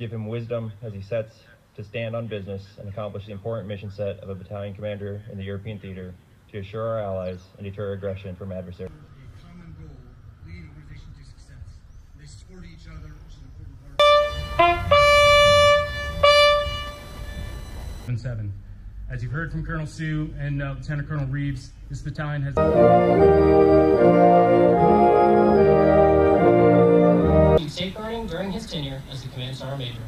Give him wisdom as he sets to stand on business and accomplish the important mission set of a battalion commander in the European theater to assure our allies and deter aggression from adversaries. A common goal, lead an organization to success. They support each other, which is an important part. 7-7. As you've heard from Colonel Sue and Lieutenant Colonel Reeves, this battalion has safeguarding during his tenure as the command sergeant major.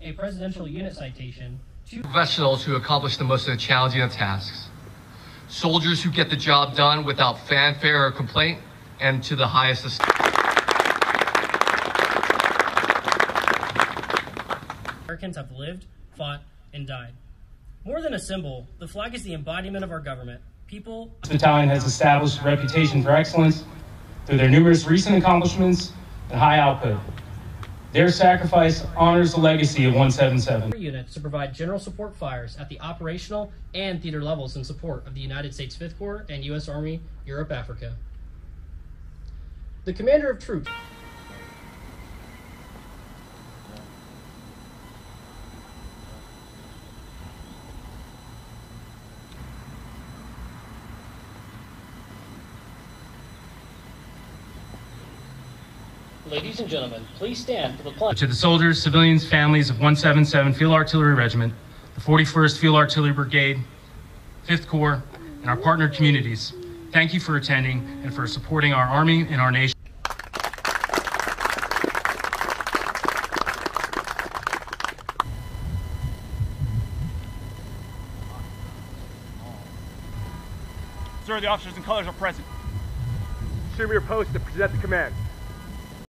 A presidential unit citation to professionals who accomplish the most of the challenging of tasks. Soldiers who get the job done without fanfare or complaint and to the highest esteem. Americans have lived, fought, and died. More than a symbol, the flag is the embodiment of our government. People. This battalion has established a reputation for excellence through their numerous recent accomplishments and high output. Their sacrifice honors the legacy of 177. Unit to provide general support fires at the operational and theater levels in support of the United States 5th Corps and U.S. Army, Europe, Africa. The commander of troops. Ladies and gentlemen, please stand for the pledge. To the soldiers, civilians, families of 177th Field Artillery Regiment, the 41st Field Artillery Brigade, 5th Corps, and our partner communities, thank you for attending and for supporting our Army and our nation. Sir, the officers and colors are present. Assume your post to present the command.